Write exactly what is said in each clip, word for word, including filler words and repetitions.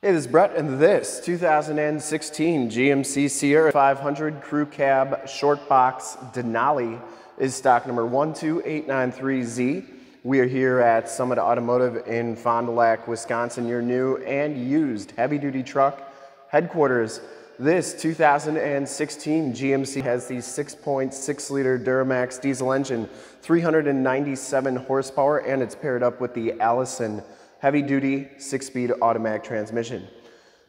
Hey, this is Brett, and this two thousand sixteen G M C Sierra five hundred Crew Cab Short Box Denali is stock number one two eight nine three Z. We are here at Summit Automotive in Fond du Lac, Wisconsin, your new and used heavy-duty truck headquarters. This two thousand sixteen G M C has the six point six liter Duramax diesel engine, three hundred ninety-seven horsepower, and it's paired up with the Allison heavy-duty six-speed automatic transmission.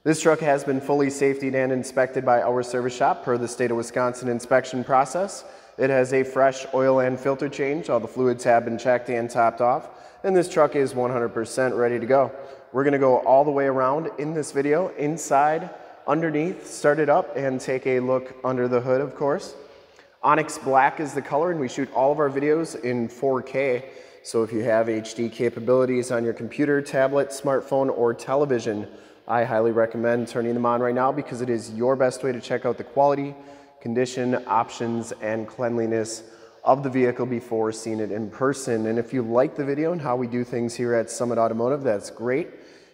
This truck has been fully safetied and inspected by our service shop per the state of Wisconsin inspection process. It has a fresh oil and filter change. All the fluids have been checked and topped off, and this truck is one hundred percent ready to go. We're gonna go all the way around in this video, inside, underneath, start it up, and take a look under the hood, of course. Onyx black is the color, and we shoot all of our videos in four K. So if you have H D capabilities on your computer, tablet, smartphone, or television, I highly recommend turning them on right now because it is your best way to check out the quality, condition, options, and cleanliness of the vehicle before seeing it in person. And if you like the video and how we do things here at Summit Automotive, that's great,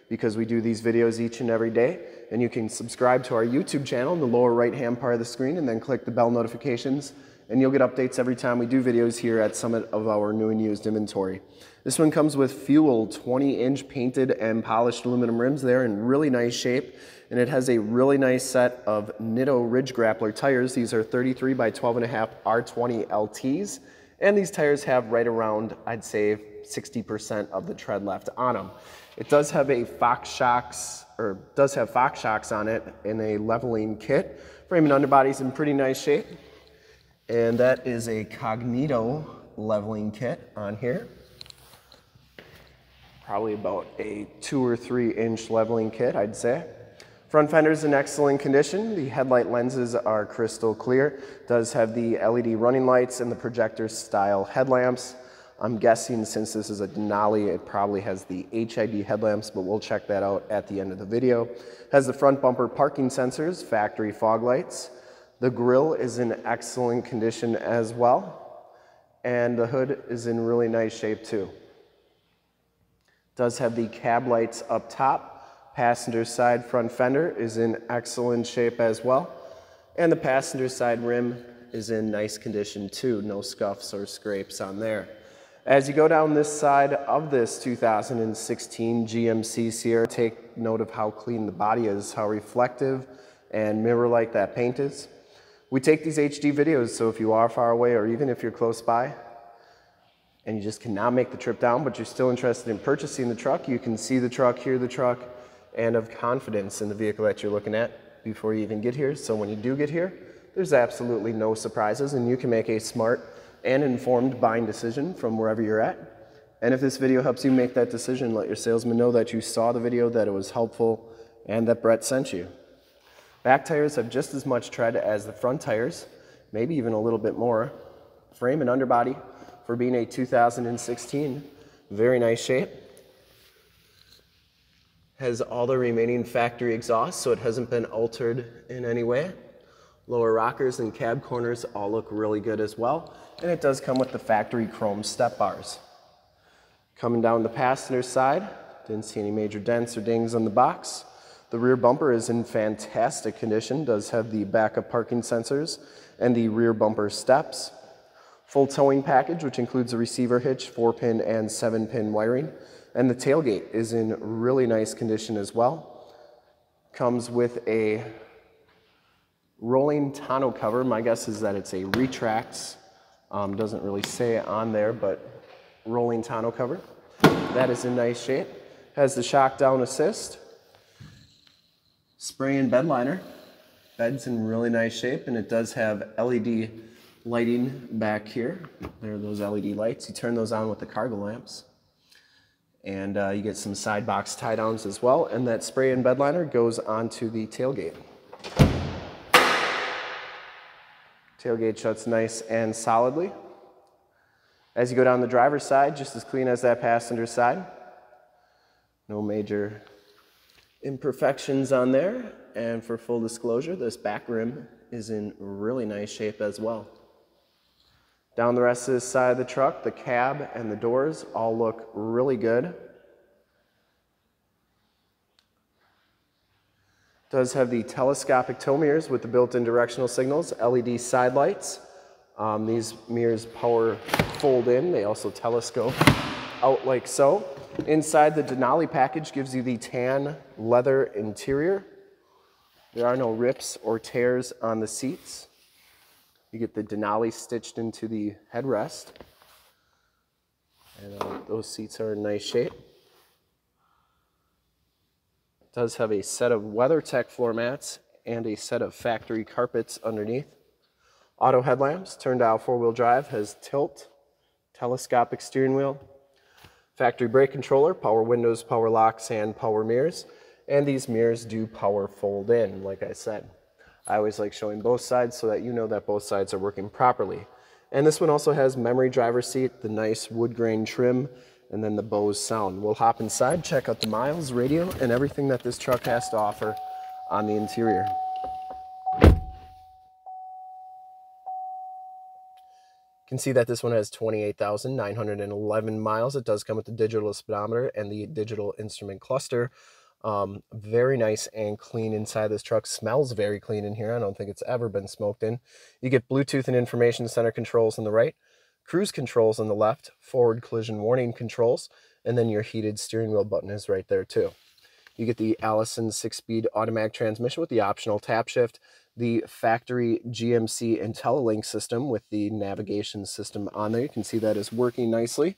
because we do these videos each and every day. And you can subscribe to our YouTube channel in the lower right-hand part of the screen and then click the bell notifications, and you'll get updates every time we do videos here at Summit of our new and used inventory. This one comes with fuel twenty inch painted and polished aluminum rims. They're in really nice shape, and it has a really nice set of Nitto Ridge Grappler tires. These are thirty-three by twelve and a half R twenty L Ts, and these tires have right around, I'd say, sixty percent of the tread left on them. It does have a Fox shocks, or does have Fox shocks on it in a leveling kit. Frame and underbody's in pretty nice shape. And that is a Cognito leveling kit on here. Probably about a two or three inch leveling kit, I'd say. Front fender's in excellent condition. The headlight lenses are crystal clear. Does have the L E D running lights and the projector style headlamps. I'm guessing since this is a Denali, it probably has the H I D headlamps, but we'll check that out at the end of the video. Has the front bumper parking sensors, factory fog lights. The grille is in excellent condition as well, and the hood is in really nice shape too. Does have the cab lights up top. Passenger side front fender is in excellent shape as well, and the passenger side rim is in nice condition too. No scuffs or scrapes on there. As you go down this side of this two thousand sixteen G M C Sierra, take note of how clean the body is, how reflective and mirror-like that paint is. We take these H D videos, so if you are far away or even if you're close by and you just cannot make the trip down, but you're still interested in purchasing the truck, you can see the truck, hear the truck, and have confidence in the vehicle that you're looking at before you even get here. So when you do get here, there's absolutely no surprises, and you can make a smart and informed buying decision from wherever you're at. And if this video helps you make that decision, let your salesman know that you saw the video, that it was helpful, and that Brett sent you. Back tires have just as much tread as the front tires, maybe even a little bit more. Frame and underbody, for being a two thousand sixteen, very nice shape. Has all the remaining factory exhaust, so it hasn't been altered in any way. Lower rockers and cab corners all look really good as well, and it does come with the factory chrome step bars. Coming down the passenger side, didn't see any major dents or dings on the box. The rear bumper is in fantastic condition, does have the backup parking sensors and the rear bumper steps. Full towing package, which includes a receiver hitch, four pin and seven pin wiring, and the tailgate is in really nice condition as well. Comes with a rolling tonneau cover. My guess is that it's a Retrax, um, doesn't really say on there, but rolling tonneau cover. That is in nice shape. Has the shock down assist. Spray and bed liner. Bed's in really nice shape, and it does have L E D lighting back here. There are those L E D lights. You turn those on with the cargo lamps, and uh, you get some side box tie downs as well, and that spray and bed liner goes onto the tailgate. Tailgate shuts nice and solidly. As you go down the driver's side, just as clean as that passenger side. No major imperfections on there, and for full disclosure, this back rim is in really nice shape as well. Down the rest of this side of the truck, the cab and the doors all look really good. Does have the telescopic tow mirrors with the built-in directional signals, L E D side lights. Um, these mirrors power fold in. They also telescope out like so. Inside, the Denali package gives you the tan leather interior. There are no rips or tears on the seats. You get the Denali stitched into the headrest. And uh, those seats are in nice shape. It does have a set of WeatherTech floor mats and a set of factory carpets underneath. Auto headlamps, turn dial four-wheel drive, has tilt, telescopic steering wheel, factory brake controller, power windows, power locks, and power mirrors. And these mirrors do power fold in, like I said. I always like showing both sides so that you know that both sides are working properly. And this one also has memory driver seat, the nice wood grain trim, and then the Bose sound. We'll hop inside, check out the miles, radio, and everything that this truck has to offer on the interior. You can see that this one has twenty-eight thousand nine hundred eleven miles. It does come with the digital speedometer and the digital instrument cluster. Um, very nice and clean inside this truck. Smells very clean in here. I don't think it's ever been smoked in. You get Bluetooth and information center controls on the right, cruise controls on the left, forward collision warning controls, and then your heated steering wheel button is right there too. You get the Allison six-speed automatic transmission with the optional tap shift, the factory G M C IntelliLink system with the navigation system on there. You can see that is working nicely.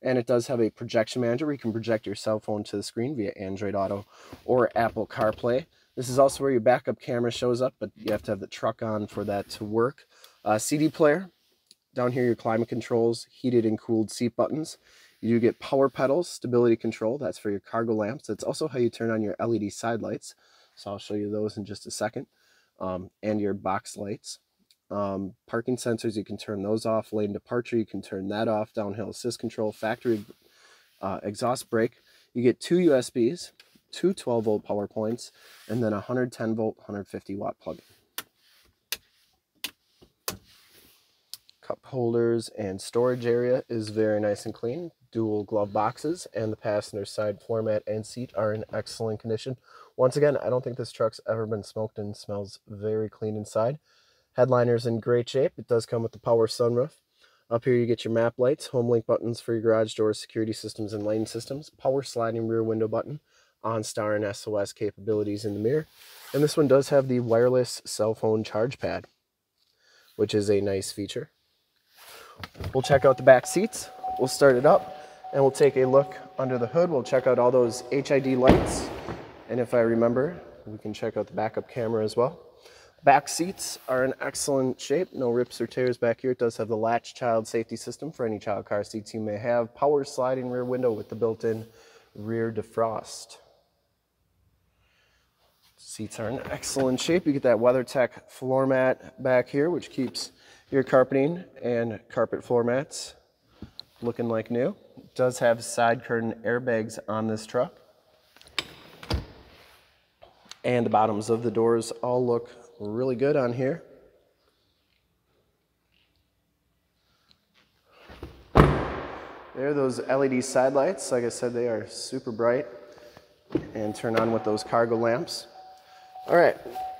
And it does have a projection manager where you can project your cell phone to the screen via Android Auto or Apple CarPlay. This is also where your backup camera shows up, but you have to have the truck on for that to work. Uh, C D player. Down here, your climate controls, heated and cooled seat buttons. You do get power pedals, stability control. That's for your cargo lamps. That's also how you turn on your L E D side lights. So I'll show you those in just a second. Um, and your box lights. Um, parking sensors, you can turn those off. Lane departure, you can turn that off. Downhill assist control, factory uh, exhaust brake. You get two U S Bs, two twelve volt power points, and then a one hundred ten volt, one hundred fifty watt plug-in. Cup holders and storage area is very nice and clean. Dual glove boxes and the passenger side floor mat and seat are in excellent condition. Once again, I don't think this truck's ever been smoked in. Smells very clean inside. Headliner's in great shape. It does come with the power sunroof. Up here you get your map lights, home link buttons for your garage doors, security systems and lane systems, power sliding rear window button, OnStar and S O S capabilities in the mirror. And this one does have the wireless cell phone charge pad, which is a nice feature. We'll check out the back seats. We'll start it up and we'll take a look under the hood. We'll check out all those H I D lights. And if I remember, we can check out the backup camera as well. Back seats are in excellent shape. No rips or tears back here. It does have the latch child safety system for any child car seats you may have. Power sliding rear window with the built-in rear defrost. Seats are in excellent shape. You get that WeatherTech floor mat back here, which keeps your carpeting and carpet floor mats looking like new. It does have side curtain airbags on this truck. And the bottoms of the doors all look really good on here. There are those L E D side lights. Like I said, they are super bright and turn on with those cargo lamps. All right,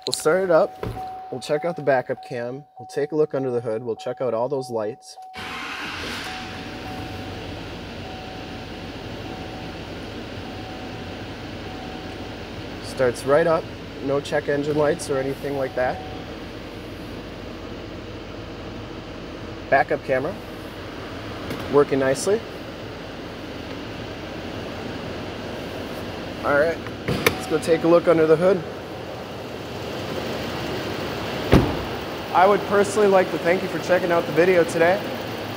we'll start it up. We'll check out the backup cam. We'll take a look under the hood. We'll check out all those lights. Starts right up. No check engine lights or anything like that. Backup camera, working nicely. All right, let's go take a look under the hood. I would personally like to thank you for checking out the video today,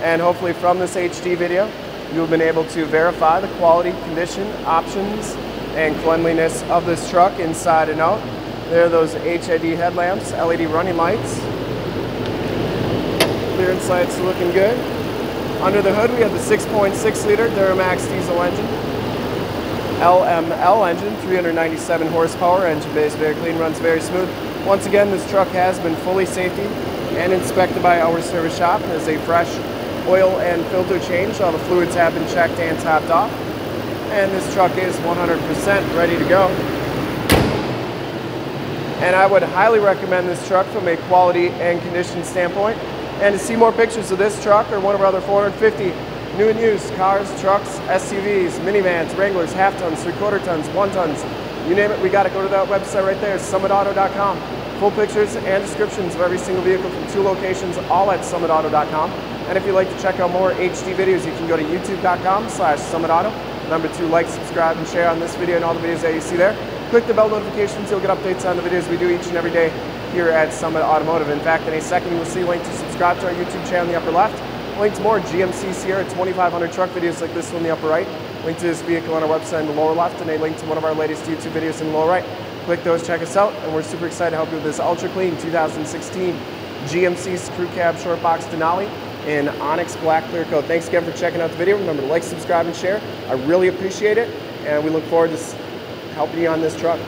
and hopefully from this H D video, you've been able to verify the quality, condition, options, and cleanliness of this truck inside and out. There are those H I D headlamps, L E D running lights. Clearance lights looking good. Under the hood we have the six point six liter Duramax diesel engine. L M L engine, three hundred ninety-seven horsepower, engine base very clean, runs very smooth. Once again, this truck has been fully safety and inspected by our service shop. There's a fresh oil and filter change. All the fluids have been checked and topped off. And this truck is one hundred percent ready to go. and I would highly recommend this truck from a quality and condition standpoint. And to see more pictures of this truck or one of our other four hundred fifty new and used cars, trucks, S U Vs, minivans, Wranglers, half tons, three quarter tons, one tons, you name it, we got to go to that website right there, summit auto dot com. Full pictures and descriptions of every single vehicle from two locations, all at summit auto dot com. And if you'd like to check out more H D videos, you can go to youtube dot com slash summit auto. Number two, like, subscribe, and share on this video and all the videos that you see there. Click the bell notifications, you'll get updates on the videos we do each and every day here at Summit Automotive. In fact, in a second, you will see a link to subscribe to our YouTube channel in the upper left, link to more G M C Sierra twenty-five hundred truck videos like this one in the upper right, link to this vehicle on our website in the lower left, and a link to one of our latest YouTube videos in the lower right. Click those, check us out, and we're super excited to help you with this ultra clean two thousand sixteen G M C Crew Cab Short Box Denali in Onyx Black Clear Coat. Thanks again for checking out the video. Remember to like, subscribe, and share. I really appreciate it, and we look forward to helping you on this truck.